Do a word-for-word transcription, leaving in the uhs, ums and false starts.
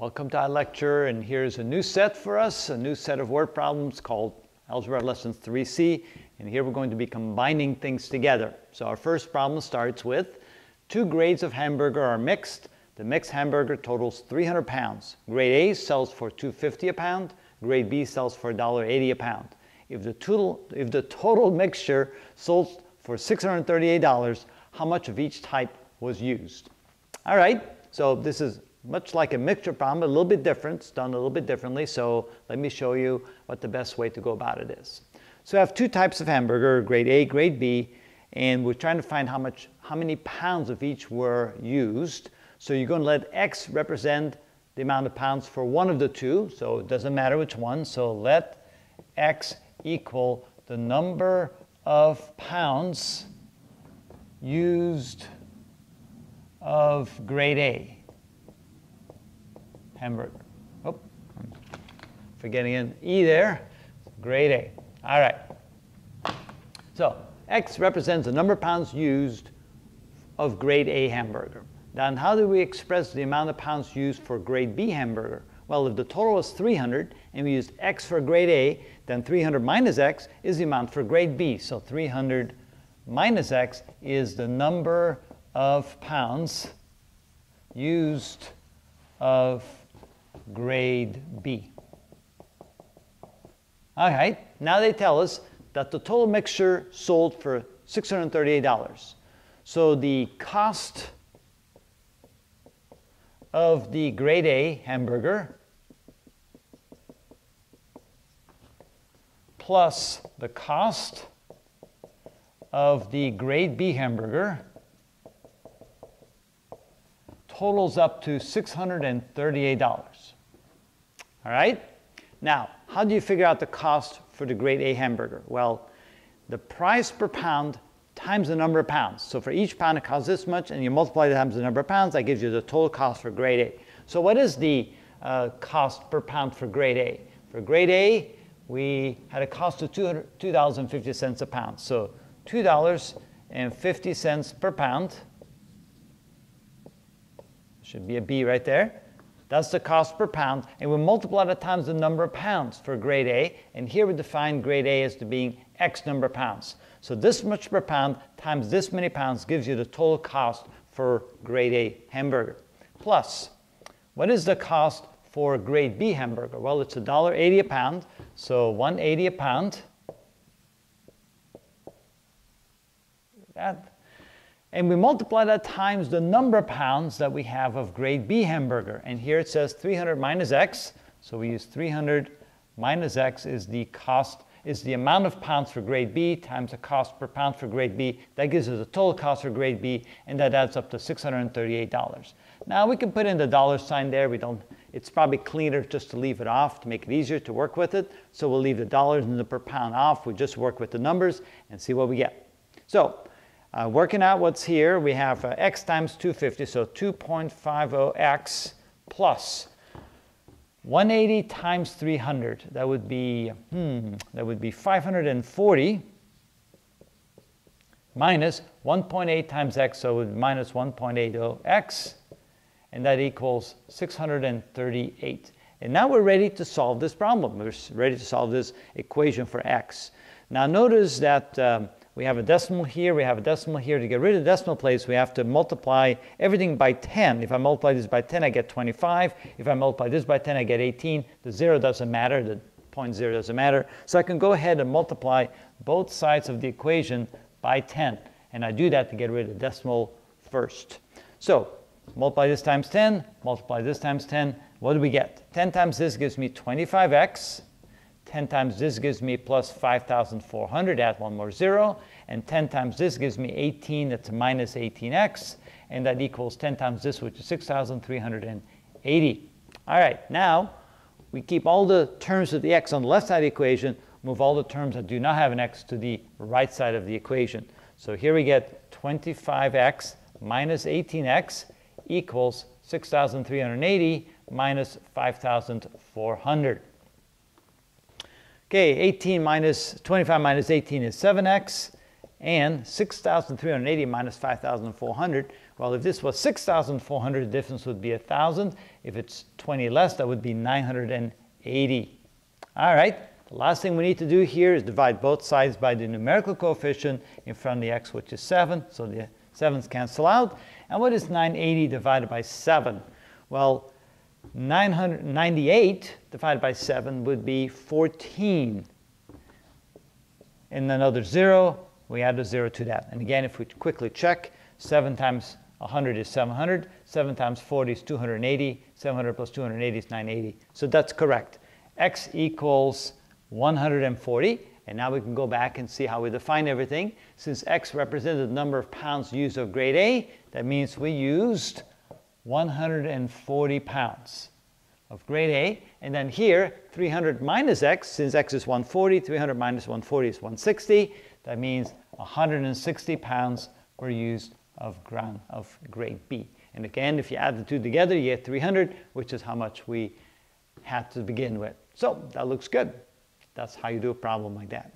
Welcome to our lecture, and here's a new set for us, a new set of word problems called Algebra Lessons three C, and here we're going to be combining things together. So our first problem starts with two grades of hamburger are mixed. The mixed hamburger totals three hundred pounds. Grade A sells for two dollars and fifty cents a pound, grade B sells for one dollar and eighty cents a pound. If the total, if the total mixture sold for six hundred thirty-eight dollars, how much of each type was used? All right, so this is much like a mixture problem, but a little bit different. It's done a little bit differently, so let me show you what the best way to go about it is. So I have two types of hamburger, grade A, grade B, and we're trying to find how much, how many pounds of each were used. So you're going to let X represent the amount of pounds for one of the two, so it doesn't matter which one. So let X equal the number of pounds used of grade A hamburger. Oh, I'm forgetting an E there. Grade A. All right. So X represents the number of pounds used of grade A hamburger. Then how do we express the amount of pounds used for grade B hamburger? Well, if the total was three hundred and we used X for grade A, then three hundred minus X is the amount for grade B. So three hundred minus X is the number of pounds used of grade B. All right, now they tell us that the total mixture sold for six hundred thirty-eight dollars. So the cost of the grade A hamburger plus the cost of the grade B hamburger totals up to six hundred thirty-eight dollars. All right? Now, how do you figure out the cost for the grade A hamburger? Well, the price per pound times the number of pounds. So for each pound, it costs this much, and you multiply that times the number of pounds. That gives you the total cost for grade A. So what is the uh, cost per pound for grade A? For grade A, we had a cost of two dollars and fifty cents a pound. So two dollars and fifty cents per pound. Should be a B right there. That's the cost per pound, and we multiply that times the number of pounds for grade A, and here we define grade A as to being X number of pounds. So this much per pound times this many pounds gives you the total cost for grade A hamburger. Plus, what is the cost for grade B hamburger? Well, it's one dollar and eighty cents a pound, so one dollar and eighty cents a pound. That. And we multiply that times the number of pounds that we have of grade B hamburger. And here it says three hundred minus X. So we use three hundred minus X is the cost, is the amount of pounds for grade B times the cost per pound for grade B. That gives us the total cost for grade B, and that adds up to six hundred thirty-eight dollars. Now we can put in the dollar sign there. We don't, it's probably cleaner just to leave it off to make it easier to work with it. So we'll leave the dollars and the per pound off. We just work with the numbers and see what we get. So, Uh, working out what's here, we have uh, X times two hundred fifty, so two point five zero X plus one hundred eighty times three hundred. That would be, hmm, that would be five hundred forty minus one point eight times X, so it would be minus one point eight zero X, and that equals six hundred thirty-eight. And now we're ready to solve this problem. We're ready to solve this equation for X. Now notice that um, we have a decimal here, we have a decimal here. To get rid of the decimal place, we have to multiply everything by ten. If I multiply this by ten, I get twenty-five. If I multiply this by ten, I get eighteen. The zero doesn't matter, the point zero doesn't matter. So I can go ahead and multiply both sides of the equation by ten. And I do that to get rid of the decimal first. So multiply this times ten, multiply this times ten. What do we get? ten times this gives me twenty-five X. ten times this gives me plus five thousand four hundred, add one more zero, and ten times this gives me eighteen, that's minus eighteen X, and that equals ten times this, which is six thousand three hundred eighty. All right, now we keep all the terms of the X on the left side of the equation, move all the terms that do not have an X to the right side of the equation. So here we get twenty-five X minus eighteen X equals six thousand three hundred eighty minus five thousand four hundred. Okay, eighteen minus, twenty-five minus eighteen is seven X, and six thousand three hundred eighty minus five thousand four hundred. Well, if this was six thousand four hundred, the difference would be one thousand. If it's twenty less, that would be nine hundred eighty. All right, the last thing we need to do here is divide both sides by the numerical coefficient in front of the x, which is seven. So the sevens cancel out. And what is nine hundred eighty divided by seven? Well, nine hundred ninety-eight divided by seven would be fourteen. And another zero, we add a zero to that. And again, if we quickly check, seven times one hundred is seven hundred, seven times forty is two hundred eighty, seven hundred plus two hundred eighty is nine hundred eighty. So that's correct. X equals one hundred forty. And now we can go back and see how we define everything. Since x represented the number of pounds used of grade A, that means we used one hundred forty pounds of grade A. And then here, three hundred minus x, since x is one hundred forty, three hundred minus one hundred forty is one hundred sixty. That means one hundred sixty pounds were used of ground of grade B. And again, if you add the two together, you get three hundred, which is how much we had to begin with. So that looks good. That's how you do a problem like that.